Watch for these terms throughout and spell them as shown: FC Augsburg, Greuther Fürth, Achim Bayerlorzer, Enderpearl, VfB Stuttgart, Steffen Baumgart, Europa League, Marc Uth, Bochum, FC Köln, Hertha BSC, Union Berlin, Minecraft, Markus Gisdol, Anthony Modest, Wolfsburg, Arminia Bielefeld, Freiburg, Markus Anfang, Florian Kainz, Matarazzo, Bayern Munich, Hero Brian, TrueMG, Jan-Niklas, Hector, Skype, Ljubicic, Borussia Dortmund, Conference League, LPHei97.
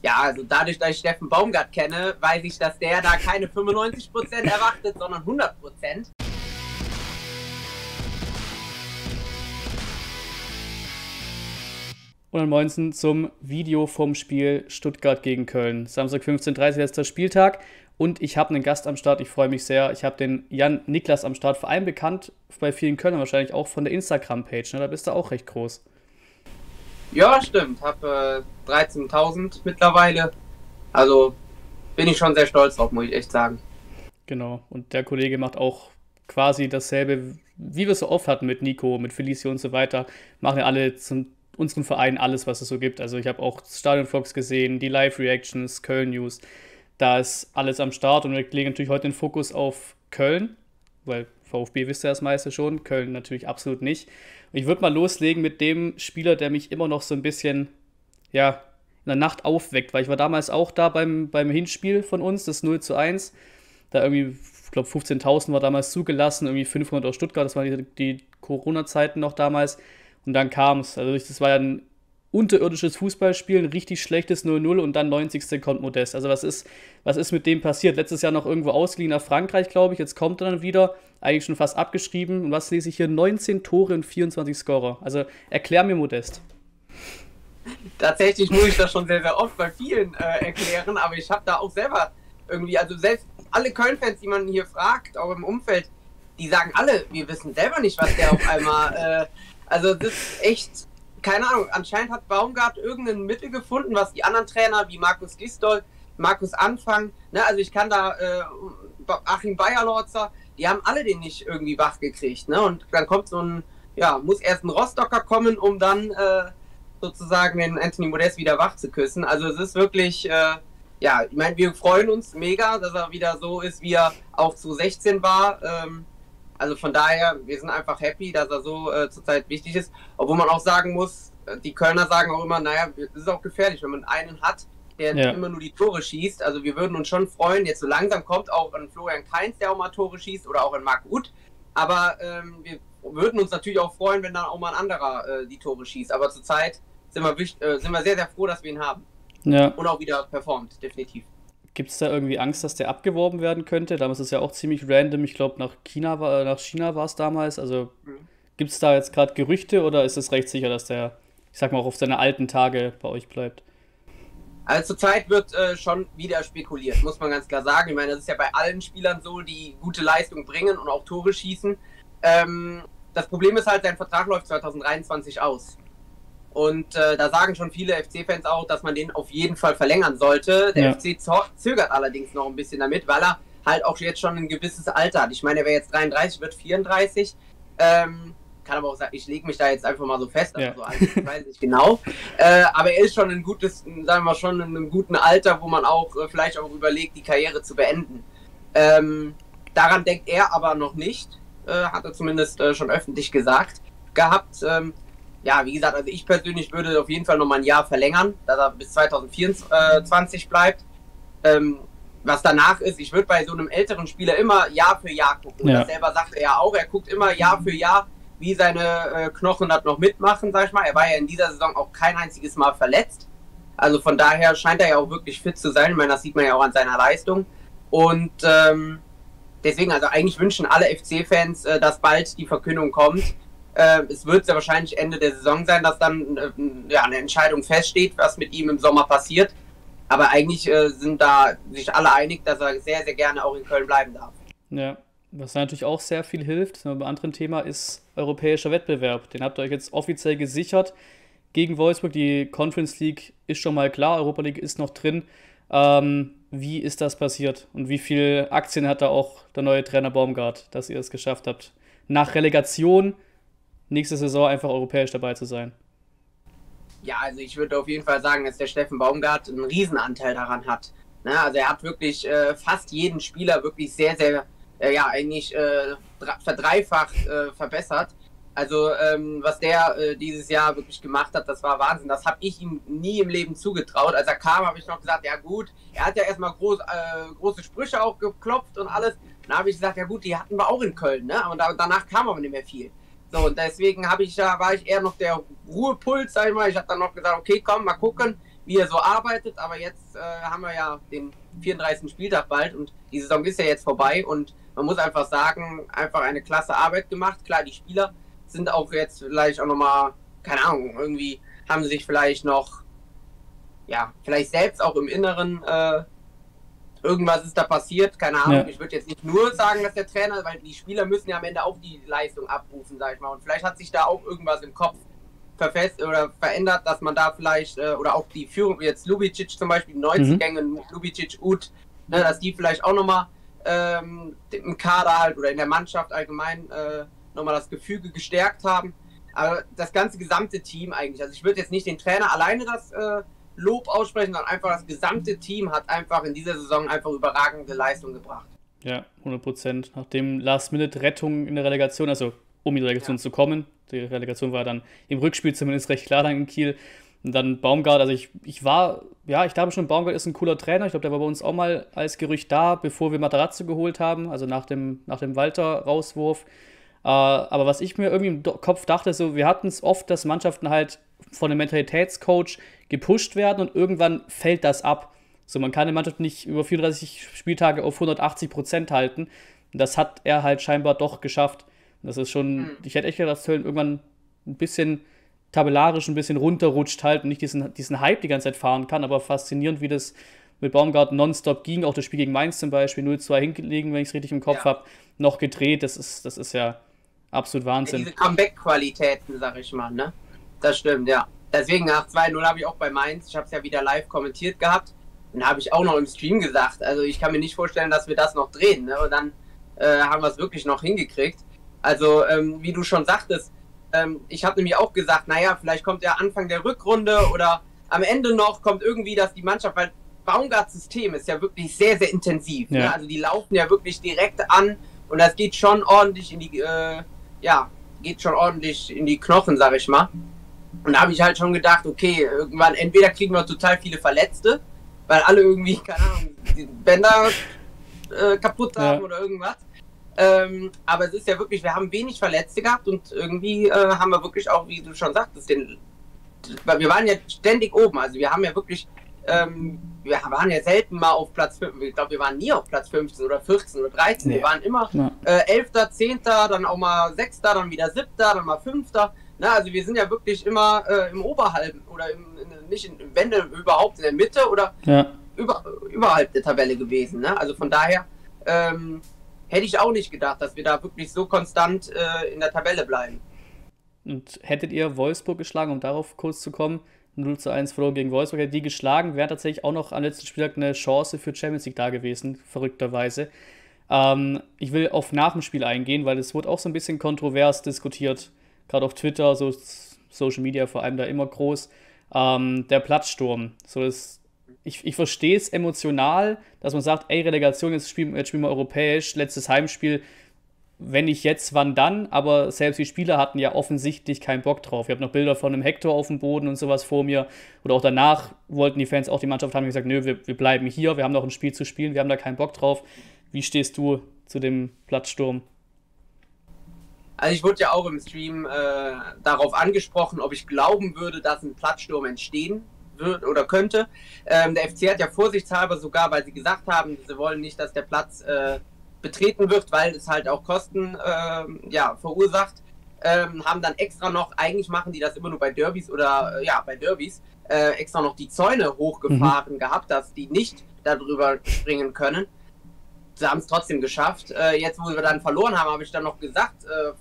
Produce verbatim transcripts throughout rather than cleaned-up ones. Ja, also dadurch, dass ich Steffen Baumgart kenne, weiß ich, dass der da keine fünfundneunzig Prozent erwartet, sondern hundert Prozent. Und ansonsten zum Video vom Spiel Stuttgart gegen Köln. Samstag fünfzehn Uhr dreißig, letzter Spieltag. Und ich habe einen Gast am Start, ich freue mich sehr. Ich habe den Jan-Niklas am Start, vor allem bekannt bei vielen Kölnern wahrscheinlich auch von der Instagram-Page. Ne? Da bist du auch recht groß. Ja, stimmt. Habe äh, dreizehntausend mittlerweile. Also bin ich schon sehr stolz drauf, muss ich echt sagen. Genau. Und der Kollege macht auch quasi dasselbe, wie wir es so oft hatten mit Nico, mit Felicio und so weiter. Machen ja alle zum unseren Verein alles, was es so gibt. Also ich habe auch Stadion-Vlogs gesehen, die Live-Reactions, Köln-News. Da ist alles am Start und wir legen natürlich heute den Fokus auf Köln, weil VfB wisst ihr das meiste schon, Köln natürlich absolut nicht. Und ich würde mal loslegen mit dem Spieler, der mich immer noch so ein bisschen ja, in der Nacht aufweckt, weil ich war damals auch da beim, beim Hinspiel von uns, das null zu eins. Da irgendwie, ich glaube fünfzehntausend war damals zugelassen, irgendwie fünfhundert aus Stuttgart, das waren die, die Corona-Zeiten noch damals. Und dann kam es, also das war ja ein unterirdisches Fußballspiel, ein richtig schlechtes null null und dann neunzigste kommt Modest. Also was ist, was ist mit dem passiert? Letztes Jahr noch irgendwo ausgeliehen nach Frankreich, glaube ich. Jetzt kommt er dann wieder, eigentlich schon fast abgeschrieben. Und was lese ich hier? neunzehn Tore und vierundzwanzig Scorer. Also erklär mir Modest. Tatsächlich muss ich das schon sehr, sehr oft bei vielen äh, erklären, aber ich habe da auch selber irgendwie, also selbst alle Köln-Fans, die man hier fragt, auch im Umfeld, die sagen alle, wir wissen selber nicht, was der auf einmal... Äh, also das ist echt... Keine Ahnung, anscheinend hat Baumgart irgendein Mittel gefunden, was die anderen Trainer wie Markus Gisdol, Markus Anfang, ne, also ich kann da, äh, Achim Bayerlorzer, die haben alle den nicht irgendwie wach gekriegt, ne, und dann kommt so ein, ja, muss erst ein Rostocker kommen, um dann äh, sozusagen den Anthony Modest wieder wach zu küssen, also es ist wirklich, äh, ja, ich meine, wir freuen uns mega, dass er wieder so ist, wie er auch zwanzig sechzehn war, ähm, also von daher, wir sind einfach happy, dass er so äh, zurzeit wichtig ist. Obwohl man auch sagen muss, die Kölner sagen auch immer, naja, es ist auch gefährlich, wenn man einen hat, der ja. immer nur die Tore schießt. Also wir würden uns schon freuen, jetzt so langsam kommt auch ein Florian Kainz, der auch mal Tore schießt oder auch ein Marc Uth. Aber ähm, wir würden uns natürlich auch freuen, wenn dann auch mal ein anderer äh, die Tore schießt. Aber zurzeit sind wir, äh, sind wir sehr, sehr froh, dass wir ihn haben. Ja. Und auch wieder performt, definitiv. Gibt es da irgendwie Angst, dass der abgeworben werden könnte? Damals ist es ja auch ziemlich random. Ich glaube, nach China war, nach China war es damals. Also mhm. Gibt es da jetzt gerade Gerüchte oder ist es recht sicher, dass der, ich sag mal, auch auf seine alten Tage bei euch bleibt? Also zurzeit wird äh, schon wieder spekuliert, muss man ganz klar sagen. Ich meine, das ist ja bei allen Spielern so, die gute Leistung bringen und auch Tore schießen. Ähm, das Problem ist halt, sein Vertrag läuft zwanzig dreiundzwanzig aus. Und äh, da sagen schon viele F C-Fans auch, dass man den auf jeden Fall verlängern sollte. Der ja. F C zögert allerdings noch ein bisschen damit, weil er halt auch jetzt schon ein gewisses Alter hat. Ich meine, er wäre jetzt dreiunddreißig, wird vierunddreißig. Ähm, kann aber auch sagen, ich lege mich da jetzt einfach mal so fest. Also ja. so alt, ich weiß nicht genau. Äh, aber er ist schon ein gutes, sagen wir mal, schon in einem guten Alter, wo man auch äh, vielleicht auch überlegt, die Karriere zu beenden. Ähm, daran denkt er aber noch nicht. Äh, hat er zumindest äh, schon öffentlich gesagt, gehabt. Ähm, Ja, wie gesagt, also ich persönlich würde auf jeden Fall nochmal ein Jahr verlängern, dass er bis zwanzig vierundzwanzig bleibt. Ähm, was danach ist, ich würde bei so einem älteren Spieler immer Jahr für Jahr gucken. Ja. Das selber sagt er ja auch, er guckt immer Jahr für Jahr, wie seine äh, Knochen das noch mitmachen, sag ich mal. Er war ja in dieser Saison auch kein einziges Mal verletzt. Also von daher scheint er ja auch wirklich fit zu sein. Ich meine, das sieht man ja auch an seiner Leistung. Und ähm, deswegen, also eigentlich wünschen alle F C-Fans, äh, dass bald die Verkündung kommt. Es wird ja wahrscheinlich Ende der Saison sein, dass dann ja, eine Entscheidung feststeht, was mit ihm im Sommer passiert. Aber eigentlich äh, sind da sich alle einig, dass er sehr, sehr gerne auch in Köln bleiben darf. Ja, was natürlich auch sehr viel hilft, beim anderen Thema ist europäischer Wettbewerb. Den habt ihr euch jetzt offiziell gesichert gegen Wolfsburg. Die Conference League ist schon mal klar, Europa League ist noch drin. Ähm, wie ist das passiert und wie viele Aktien hat da auch der neue Trainer Baumgart, dass ihr es geschafft habt? Nach Relegation nächste Saison einfach europäisch dabei zu sein? Ja, also ich würde auf jeden Fall sagen, dass der Steffen Baumgart einen Riesenanteil daran hat. Na, also er hat wirklich äh, fast jeden Spieler wirklich sehr, sehr, äh, ja eigentlich äh, verdreifacht äh, verbessert. Also ähm, was der äh, dieses Jahr wirklich gemacht hat, das war Wahnsinn. Das habe ich ihm nie im Leben zugetraut. Als er kam, habe ich noch gesagt, ja gut, er hat ja erstmal groß, äh, große Sprüche auch geklopft und alles. Dann habe ich gesagt, ja gut, die hatten wir auch in Köln, ne? Aber da, danach kam aber nicht mehr viel. So, und deswegen habe ich da, war ich eher noch der Ruhepuls, sag ich mal. Ich habe dann noch gesagt, okay, komm, mal gucken, wie er so arbeitet, aber jetzt äh, haben wir ja den vierunddreißigsten Spieltag bald und die Saison ist ja jetzt vorbei und man muss einfach sagen, einfach eine klasse Arbeit gemacht. Klar, die Spieler sind auch jetzt vielleicht auch nochmal, keine Ahnung, irgendwie haben sie sich vielleicht noch, ja, vielleicht selbst auch im Inneren, äh, irgendwas ist da passiert, keine Ahnung. Ja. Ich würde jetzt nicht nur sagen, dass der Trainer, weil die Spieler müssen ja am Ende auch die Leistung abrufen, sag ich mal. Und vielleicht hat sich da auch irgendwas im Kopf verfest oder verändert, dass man da vielleicht, äh, oder auch die Führung, jetzt Ljubicic zum Beispiel, neunzig Gänge, mhm. Ljubicic, Uth, ne, dass die vielleicht auch nochmal ähm, im Kader halt oder in der Mannschaft allgemein äh, nochmal das Gefüge gestärkt haben. Aber das ganze gesamte Team eigentlich, also ich würde jetzt nicht den Trainer alleine das äh, Lob aussprechen, sondern einfach das gesamte Team hat einfach in dieser Saison einfach überragende Leistung gebracht. Ja, hundert Prozent. Nachdem Last-Minute-Rettung in der Relegation, also um in die Relegation ja. zu kommen, die Relegation war dann im Rückspiel zumindest recht klar dann in Kiel, und dann Baumgart, also ich, ich war, ja, ich glaube schon, Baumgart ist ein cooler Trainer, ich glaube, der war bei uns auch mal als Gerücht da, bevor wir Matarazzo geholt haben, also nach dem, nach dem Walter-Rauswurf. Uh, aber was ich mir irgendwie im Kopf dachte, so, wir hatten es oft, dass Mannschaften halt von einem Mentalitätscoach gepusht werden und irgendwann fällt das ab. So, man kann eine Mannschaft nicht über vierunddreißig Spieltage auf hundertachtzig Prozent halten. Das hat er halt scheinbar doch geschafft. Das ist schon, mhm. ich hätte echt gedacht, dass Köln irgendwann ein bisschen tabellarisch ein bisschen runterrutscht halt und nicht diesen, diesen Hype die ganze Zeit fahren kann, aber faszinierend, wie das mit Baumgart nonstop ging, auch das Spiel gegen Mainz zum Beispiel, null zu zwei hingelegen, wenn ich es richtig im Kopf ja. habe, noch gedreht, das ist, das ist ja absolut Wahnsinn. Ja, diese Comeback-Qualitäten, sag ich mal, ne? Das stimmt, ja. Deswegen nach zwei null habe ich auch bei Mainz, ich habe es ja wieder live kommentiert gehabt, und habe ich auch noch im Stream gesagt, also ich kann mir nicht vorstellen, dass wir das noch drehen, ne? Und dann äh, haben wir es wirklich noch hingekriegt. Also, ähm, wie du schon sagtest, ähm, ich habe nämlich auch gesagt, naja, vielleicht kommt ja Anfang der Rückrunde oder am Ende noch kommt irgendwie, dass die Mannschaft, weil Baumgarts System ist ja wirklich sehr, sehr intensiv. Ja. Ne? Also die laufen ja wirklich direkt an und das geht schon ordentlich in die, äh, ja, geht schon ordentlich in die Knochen, sag ich mal. Und da habe ich halt schon gedacht, okay, irgendwann, entweder kriegen wir total viele Verletzte, weil alle irgendwie, keine Ahnung, die Bänder äh, kaputt haben ja. oder irgendwas. Ähm, aber es ist ja wirklich, wir haben wenig Verletzte gehabt und irgendwie äh, haben wir wirklich auch, wie du schon sagtest, den, wir waren ja ständig oben, also wir haben ja wirklich, ähm, wir waren ja selten mal auf Platz fünf, ich glaube, wir waren nie auf Platz fünfzehn oder vierzehn oder dreizehn, nee. wir waren immer äh, elfter, zehnter, dann auch mal sechster, dann wieder siebter, dann mal fünfter, na, also wir sind ja wirklich immer äh, im Oberhalben oder im, in, nicht in, wenn überhaupt in der Mitte oder ja. über, überhalb der Tabelle gewesen, ne? Also von daher, ähm, hätte ich auch nicht gedacht, dass wir da wirklich so konstant äh, in der Tabelle bleiben. Und hättet ihr Wolfsburg geschlagen, um darauf kurz zu kommen, null zu eins verloren gegen Wolfsburg, hättet ihr die geschlagen, wäre tatsächlich auch noch am letzten Spieltag eine Chance für Champions League da gewesen, verrückterweise. Ähm, ich will auf nach dem Spiel eingehen, weil es wurde auch so ein bisschen kontrovers diskutiert, gerade auf Twitter, so Social Media vor allem da immer groß, ähm, der Platzsturm, so ist Ich, ich verstehe es emotional, dass man sagt, ey, Relegation, jetzt spielen, jetzt spielen wir europäisch, letztes Heimspiel, wenn nicht jetzt, wann dann? Aber selbst die Spieler hatten ja offensichtlich keinen Bock drauf. Ich habe noch Bilder von einem Hector auf dem Boden und sowas vor mir. Oder auch danach wollten die Fans auch die Mannschaft haben, die gesagt, nö, wir, wir bleiben hier, wir haben noch ein Spiel zu spielen, wir haben da keinen Bock drauf. Wie stehst du zu dem Platzsturm? Also ich wurde ja auch im Stream äh, darauf angesprochen, ob ich glauben würde, dass ein Platzsturm entstehen wird oder könnte. Ähm, der F C hat ja vorsichtshalber sogar, weil sie gesagt haben, sie wollen nicht, dass der Platz äh, betreten wird, weil es halt auch Kosten äh, ja, verursacht, ähm, haben dann extra noch, eigentlich machen die das immer nur bei Derbys oder, äh, ja, bei Derbys, äh, extra noch die Zäune hochgefahren mhm. gehabt, dass die nicht darüber springen können. Sie haben es trotzdem geschafft. Äh, jetzt, wo wir dann verloren haben, habe ich dann noch gesagt, äh,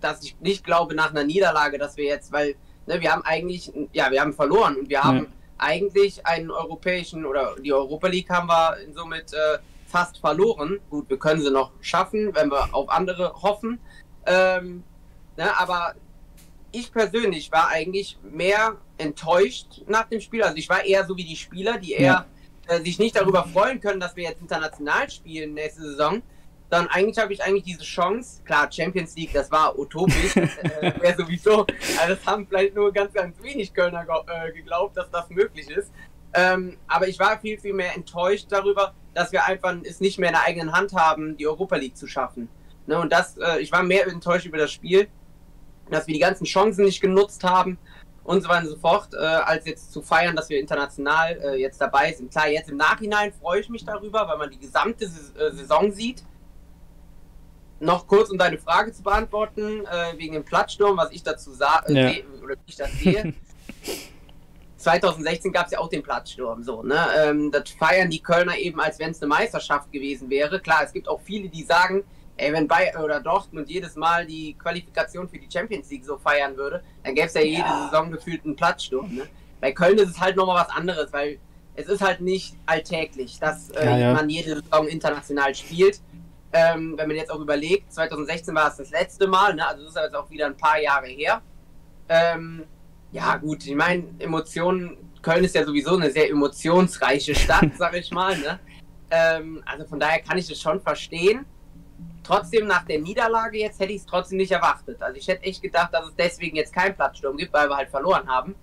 dass ich nicht glaube, nach einer Niederlage, dass wir jetzt, weil wir haben eigentlich, ja, wir haben verloren und wir haben ja. eigentlich einen europäischen oder die Europa League haben wir somit äh, fast verloren. Gut, wir können sie noch schaffen, wenn wir auf andere hoffen. Ähm, ne, aber ich persönlich war eigentlich mehr enttäuscht nach dem Spiel. Also ich war eher so wie die Spieler, die eher ja. äh, sich nicht darüber freuen können, dass wir jetzt international spielen nächste Saison. Dann eigentlich habe ich eigentlich diese Chance, klar, Champions League, das war utopisch, das äh, wäre sowieso, also das haben vielleicht nur ganz, ganz wenig Kölner äh, geglaubt, dass das möglich ist, ähm, aber ich war viel, viel mehr enttäuscht darüber, dass wir einfach es nicht mehr in der eigenen Hand haben, die Europa League zu schaffen, ne? Und das, äh, ich war mehr enttäuscht über das Spiel, dass wir die ganzen Chancen nicht genutzt haben und so weiter und so fort, äh, als jetzt zu feiern, dass wir international äh, jetzt dabei sind. Klar, jetzt im Nachhinein freue ich mich darüber, weil man die gesamte Saison sieht. Noch kurz, um deine Frage zu beantworten, äh, wegen dem Platzsturm, was ich dazu sage, ja. äh, oder wie ich das sehe. zweitausendsechzehn gab es ja auch den Platzsturm, so, ne? Ähm, das feiern die Kölner eben, als wenn es eine Meisterschaft gewesen wäre. Klar, es gibt auch viele, die sagen, ey, wenn Bayern oder Dortmund jedes Mal die Qualifikation für die Champions League so feiern würde, dann gäbe es ja, ja jede Saison gefühlt einen Platzsturm, ne? Bei Köln ist es halt nochmal was anderes, weil es ist halt nicht alltäglich, dass äh, ja, ja. man jede Saison international spielt. Ähm, wenn man jetzt auch überlegt, zweitausendsechzehn war es das letzte Mal, ne? Also das ist jetzt auch wieder ein paar Jahre her. Ähm, ja gut, ich meine, Emotionen, Köln ist ja sowieso eine sehr emotionsreiche Stadt, sag ich mal, ne? Ähm, also von daher kann ich es schon verstehen. Trotzdem, nach der Niederlage jetzt hätte ich es trotzdem nicht erwartet. Also ich hätte echt gedacht, dass es deswegen jetzt keinen Platzsturm gibt, weil wir halt verloren haben.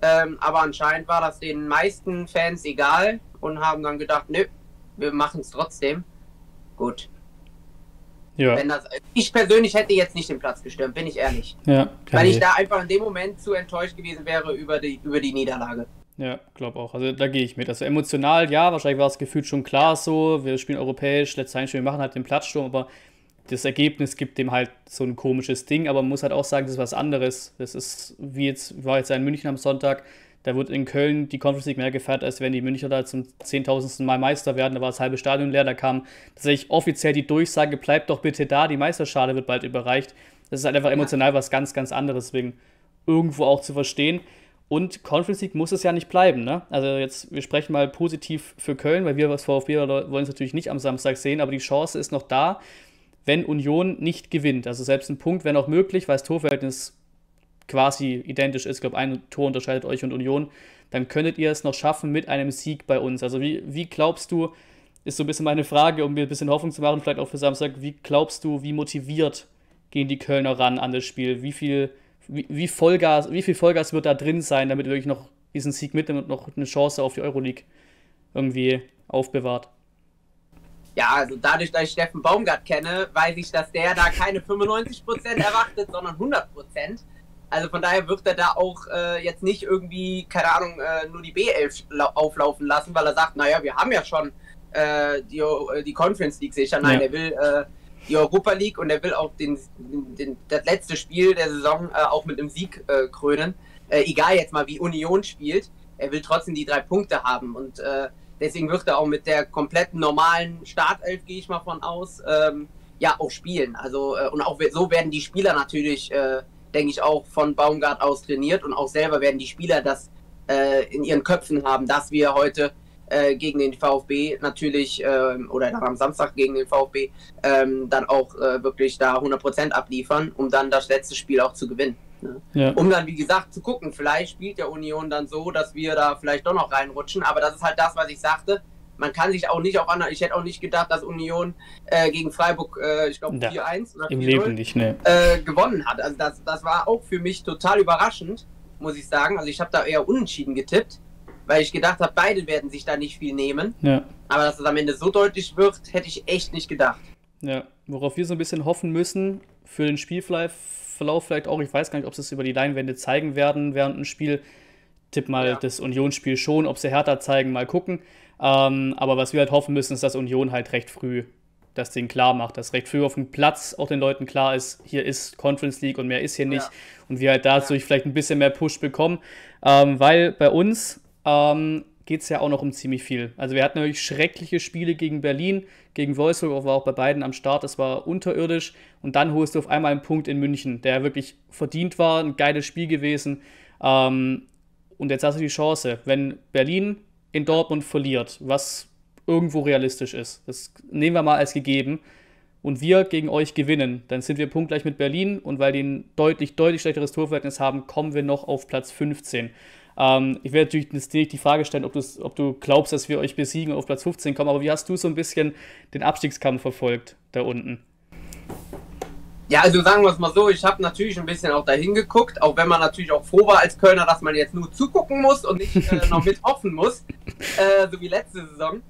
Ähm, aber anscheinend war das den meisten Fans egal und haben dann gedacht, nö, wir machen es trotzdem. Gut. Ja. Wenn das, ich persönlich hätte jetzt nicht den Platz gestürmt, bin ich ehrlich. Ja, weil ich nicht. da einfach in dem Moment zu enttäuscht gewesen wäre über die, über die Niederlage. Ja, glaube auch. Also da gehe ich mit. Also emotional, ja, wahrscheinlich war das Gefühl schon klar so, wir spielen europäisch, letztes Heimspiel, wir machen halt den Platzsturm, aber das Ergebnis gibt dem halt so ein komisches Ding, aber man muss halt auch sagen, das ist was anderes. Das ist, wie jetzt, war jetzt in München am Sonntag, da wird in Köln die Conference League mehr gefeiert, als wenn die Münchner da zum zehntausendsten Mal Meister werden. Da war das halbe Stadion leer, da kam tatsächlich offiziell die Durchsage, bleibt doch bitte da, die Meisterschale wird bald überreicht. Das ist halt einfach emotional was ganz, ganz anderes, deswegen irgendwo auch zu verstehen. Und Conference League muss es ja nicht bleiben, ne? Also jetzt, wir sprechen mal positiv für Köln, weil wir als VfB wollen es natürlich nicht am Samstag sehen, aber die Chance ist noch da, wenn Union nicht gewinnt. Also selbst ein Punkt wäre noch möglich, weil das Torverhältnis quasi identisch ist, ich glaube, ein Tor unterscheidet euch und Union, dann könntet ihr es noch schaffen mit einem Sieg bei uns. Also wie, wie glaubst du, ist so ein bisschen meine Frage, um mir ein bisschen Hoffnung zu machen, vielleicht auch für Samstag, wie glaubst du, wie motiviert gehen die Kölner ran an das Spiel? Wie viel, wie, wie Vollgas, wie viel Vollgas wird da drin sein, damit wirklich noch diesen Sieg mitnimmt und noch eine Chance auf die Euroleague irgendwie aufbewahrt? Ja, also dadurch, dass ich Steffen Baumgart kenne, weiß ich, dass der da keine fünfundneunzig Prozent erwartet, sondern hundert Prozent. Also von daher wird er da auch äh, jetzt nicht irgendwie, keine Ahnung, äh, nur die B elf auflaufen lassen, weil er sagt, naja, wir haben ja schon äh, die, die Conference League sicher. Nein, ja. er will äh, die Europa League und er will auch den, den, das letzte Spiel der Saison äh, auch mit einem Sieg äh, krönen. Äh, egal jetzt mal, wie Union spielt, er will trotzdem die drei Punkte haben. Und äh, deswegen wird er auch mit der kompletten normalen Startelf, gehe ich mal von aus, ähm, ja auch spielen. Also äh, und auch so werden die Spieler natürlich... Äh, denke ich, auch von Baumgart aus trainiert und auch selber werden die Spieler das äh, in ihren Köpfen haben, dass wir heute äh, gegen den VfB natürlich äh, oder dann am Samstag gegen den VfB äh, dann auch äh, wirklich da hundert Prozent abliefern, um dann das letzte Spiel auch zu gewinnen. Ne? Ja. Um dann, wie gesagt, zu gucken, vielleicht spielt der Union dann so, dass wir da vielleicht doch noch reinrutschen, aber das ist halt das, was ich sagte. Man kann sich auch nicht auf andere, ich hätte auch nicht gedacht, dass Union äh, gegen Freiburg, äh, ich glaube, vier eins oder vier null ne. äh, gewonnen hat. Also das, das war auch für mich total überraschend, muss ich sagen. Also ich habe da eher unentschieden getippt, weil ich gedacht habe, beide werden sich da nicht viel nehmen. Ja. Aber dass es am Ende so deutlich wird, hätte ich echt nicht gedacht. Ja, worauf wir so ein bisschen hoffen müssen für den Spielverlauf vielleicht auch, ich weiß gar nicht, ob sie es über die Leinwände zeigen werden während dem Spiel. Tipp mal ja. das Union-Spiel schon, ob sie Hertha zeigen, mal gucken. Ähm, aber was wir halt hoffen müssen, ist, dass Union halt recht früh das Ding klar macht, dass recht früh auf dem Platz auch den Leuten klar ist, hier ist Conference League und mehr ist hier nicht ja. und wir halt dadurch ja. vielleicht ein bisschen mehr Push bekommen, ähm, weil bei uns ähm, geht es ja auch noch um ziemlich viel. Also wir hatten natürlich schreckliche Spiele gegen Berlin, gegen Wolfsburg, war auch bei beiden am Start, das war unterirdisch und dann holst du auf einmal einen Punkt in München, der wirklich verdient war, ein geiles Spiel gewesen ähm, und jetzt hast du die Chance, wenn Berlin in Dortmund verliert, was irgendwo realistisch ist. Das nehmen wir mal als gegeben. Und wir gegen euch gewinnen, dann sind wir punktgleich mit Berlin und weil die ein deutlich, deutlich schlechteres Torverhältnis haben, kommen wir noch auf Platz fünfzehn. Ähm, ich werde natürlich nicht die Frage stellen, ob, ob du glaubst, dass wir euch besiegen und auf Platz fünfzehn kommen, aber wie hast du so ein bisschen den Abstiegskampf verfolgt da unten? Ja, also sagen wir es mal so, ich habe natürlich ein bisschen auch dahin geguckt, auch wenn man natürlich auch froh war als Kölner, dass man jetzt nur zugucken muss und nicht äh, noch mit hoffen muss, äh, so wie letzte Saison.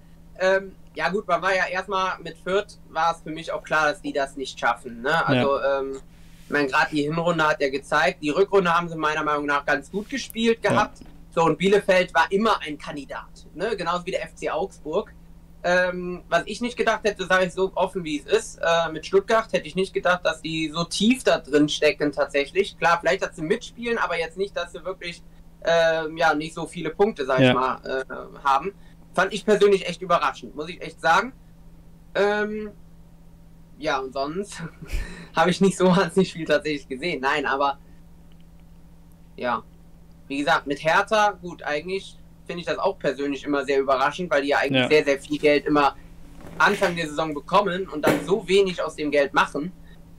Ähm, ja gut, man war ja erstmal mit Fürth, war es für mich auch klar, dass die das nicht schaffen. Ne? Also ja. ähm, Ich meine, gerade die Hinrunde hat er gezeigt. Die Rückrunde haben sie meiner Meinung nach ganz gut gespielt gehabt. Ja. So, und Bielefeld war immer ein Kandidat, ne? Genauso wie der F C Augsburg. Ähm, was ich nicht gedacht hätte, sage ich so offen, wie es ist, äh, mit Stuttgart hätte ich nicht gedacht, dass die so tief da drin stecken tatsächlich. Klar, vielleicht, dass sie mitspielen, aber jetzt nicht, dass sie wirklich äh, ja, nicht so viele Punkte, sage ja. ich mal, äh, haben. Fand ich persönlich echt überraschend, muss ich echt sagen. Ähm, ja, und sonst habe ich nicht so wahnsinnig viel tatsächlich gesehen. Nein, aber ja, wie gesagt, mit Hertha, gut, eigentlich finde ich das auch persönlich immer sehr überraschend, weil die ja eigentlich ja. sehr, sehr viel Geld immer Anfang der Saison bekommen und dann so wenig aus dem Geld machen,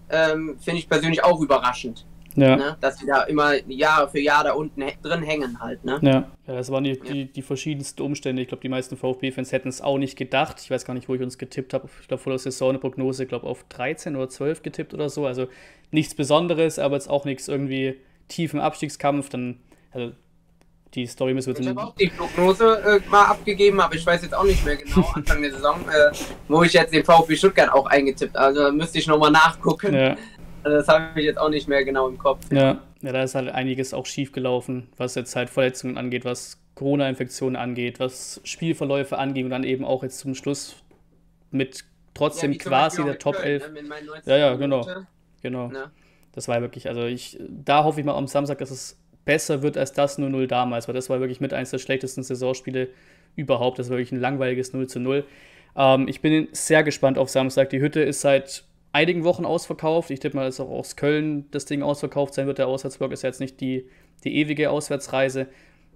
ähm, finde ich persönlich auch überraschend. Ja. Ne? Dass die da immer Jahr für Jahr da unten drin hängen halt. Ne? Ja. ja, das waren die, die, die verschiedensten Umstände. Ich glaube, die meisten VfB-Fans hätten es auch nicht gedacht. Ich weiß gar nicht, wo ich uns getippt habe. Ich glaube, vor der Saison eine Prognose, ich glaube, auf dreizehn oder zwölf getippt oder so. Also nichts Besonderes, aber jetzt auch nichts irgendwie tiefen Abstiegskampf. Dann, also, die Story müssen wir... Ich habe auch die Prognose äh, mal abgegeben, aber ich weiß jetzt auch nicht mehr genau, Anfang der Saison, äh, wo ich jetzt den VfB Stuttgart auch eingetippt habe. Also da müsste ich nochmal nachgucken. Ja. Also, das habe ich jetzt auch nicht mehr genau im Kopf. Ja. ja, da ist halt einiges auch schief gelaufen, was jetzt halt Verletzungen angeht, was Corona-Infektionen angeht, was Spielverläufe angeht und dann eben auch jetzt zum Schluss mit trotzdem ja, quasi der Top elf. Ne? Ja, ja, genau. genau. Ja. Das war wirklich, also ich, da hoffe ich mal am Samstag, dass es besser wird als das null null damals, weil das war wirklich mit eines der schlechtesten Saisonspiele überhaupt. Das war wirklich ein langweiliges null zu null. Ähm, ich bin sehr gespannt auf Samstag. Die Hütte ist seit einigen Wochen ausverkauft. Ich tippe mal, dass auch aus Köln das Ding ausverkauft sein wird. Der Auswärtsblock ist ja jetzt nicht die, die ewige Auswärtsreise.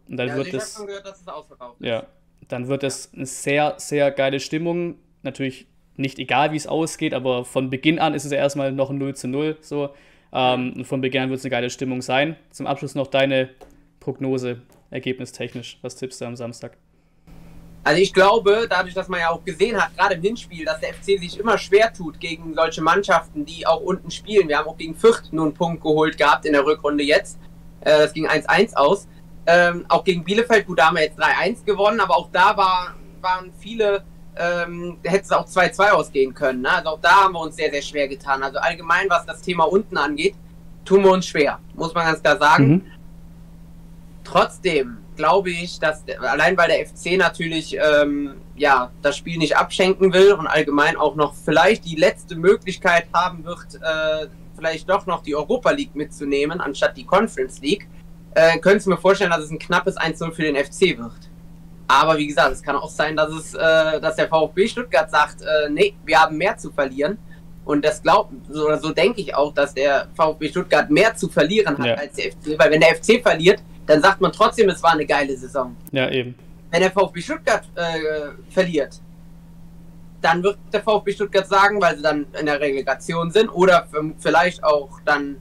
Und dann ja, wird ich das, habe schon gehört, dass es ausverkauft ist. Ja, dann wird es ja. eine sehr, sehr geile Stimmung. Natürlich nicht egal, wie es ausgeht, aber von Beginn an ist es ja erstmal noch ein null zu null. So. Ähm, von Beginn wird es eine geile Stimmung sein. Zum Abschluss noch deine Prognose, ergebnistechnisch. Was tippst du am Samstag? Also ich glaube, dadurch, dass man ja auch gesehen hat, gerade im Hinspiel, dass der F C sich immer schwer tut gegen solche Mannschaften, die auch unten spielen. Wir haben auch gegen Fürth nur einen Punkt geholt gehabt in der Rückrunde jetzt. Äh, das ging eins eins aus. Ähm, auch gegen Bielefeld, gut, da haben wir jetzt drei eins gewonnen, aber auch da war, waren viele... Ähm, hätte es auch zwei zwei ausgehen können. Ne? Also auch da haben wir uns sehr, sehr schwer getan. Also allgemein, was das Thema unten angeht, tun wir uns schwer, muss man ganz klar sagen. Mhm. Trotzdem glaube ich, dass allein weil der F C natürlich ähm, ja, das Spiel nicht abschenken will und allgemein auch noch vielleicht die letzte Möglichkeit haben wird, äh, vielleicht doch noch die Europa League mitzunehmen, anstatt die Conference League, äh, könntest du mir vorstellen, dass es ein knappes eins zu null für den F C wird. Aber wie gesagt, es kann auch sein, dass es, äh, dass der VfB Stuttgart sagt, äh, nee, wir haben mehr zu verlieren. Und das glaubt, so, so denke ich auch, dass der VfB Stuttgart mehr zu verlieren hat ja. als der F C. Weil wenn der F C verliert, dann sagt man trotzdem, es war eine geile Saison. Ja, eben. Wenn der VfB Stuttgart äh, verliert, dann wird der VfB Stuttgart sagen, weil sie dann in der Relegation sind oder vielleicht auch dann...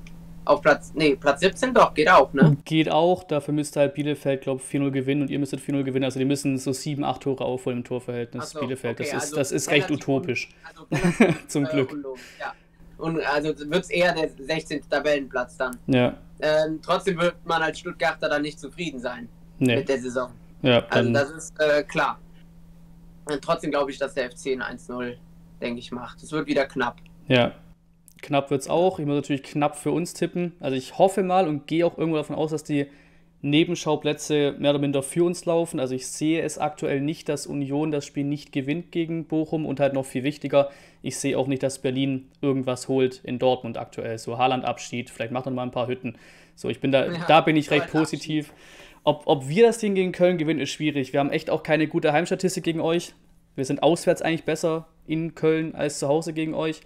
Auf Platz, nee, Platz siebzehn doch, geht auch, ne? Geht auch, dafür müsste halt Bielefeld, glaube ich, vier null gewinnen und ihr müsstet vier null gewinnen. Also die müssen so sieben, acht Tore aufholen im Torverhältnis so, Bielefeld. Okay, das ist, also das ist recht utopisch. Also zum Glück. Ja. Und also wird es eher der sechzehnte Tabellenplatz dann. Ja. Ähm, trotzdem wird man als Stuttgarter dann nicht zufrieden sein nee. mit der Saison. Ja, also das ist äh, klar. Und trotzdem glaube ich, dass der F C ein eins null, denke ich, macht. Es wird wieder knapp. Ja. Knapp wird es auch. Ich muss natürlich knapp für uns tippen. Also ich hoffe mal und gehe auch irgendwo davon aus, dass die Nebenschauplätze mehr oder minder für uns laufen. Also ich sehe es aktuell nicht, dass Union das Spiel nicht gewinnt gegen Bochum und halt noch viel wichtiger, ich sehe auch nicht, dass Berlin irgendwas holt in Dortmund aktuell. So Haaland-Abschied, vielleicht macht er mal ein paar Hütten. So, ich bin da, ja, da bin ich recht positiv. Ob, ob wir das Ding gegen Köln gewinnen, ist schwierig. Wir haben echt auch keine gute Heimstatistik gegen euch. Wir sind auswärts eigentlich besser in Köln als zu Hause gegen euch.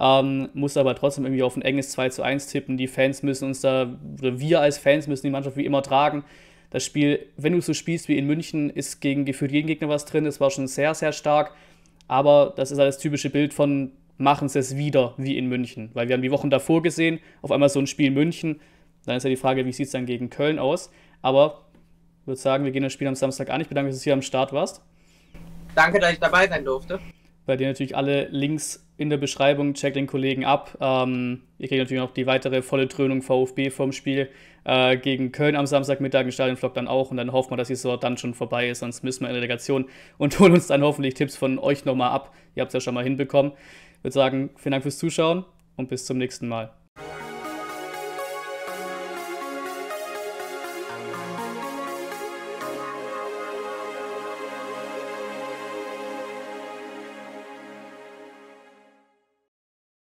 Ähm, muss aber trotzdem irgendwie auf ein enges zwei zu eins tippen. Die Fans müssen uns da, oder wir als Fans müssen die Mannschaft wie immer tragen. Das Spiel, wenn du so spielst wie in München, ist gegen gefühlt jeden Gegner was drin. Das war schon sehr, sehr stark. Aber das ist halt das typische Bild von, machen sie es wieder wie in München. Weil wir haben die Wochen davor gesehen, auf einmal so ein Spiel in München. Dann ist ja die Frage, wie sieht es dann gegen Köln aus? Aber ich würde sagen, wir gehen das Spiel am Samstag an. Ich bedanke mich, dass du hier am Start warst. Danke, dass ich dabei sein durfte. Bei dir natürlich alle Links in der Beschreibung, checkt den Kollegen ab. Ähm, ihr kriegt natürlich noch die weitere volle Dröhnung VfB vom Spiel äh, gegen Köln am Samstagmittag im Stadionvlog dann auch. Und dann hoffen wir, dass die Saison dann schon vorbei ist, sonst müssen wir in der Relegation und holen uns dann hoffentlich Tipps von euch nochmal ab. Ihr habt es ja schon mal hinbekommen. Ich würde sagen, vielen Dank fürs Zuschauen und bis zum nächsten Mal.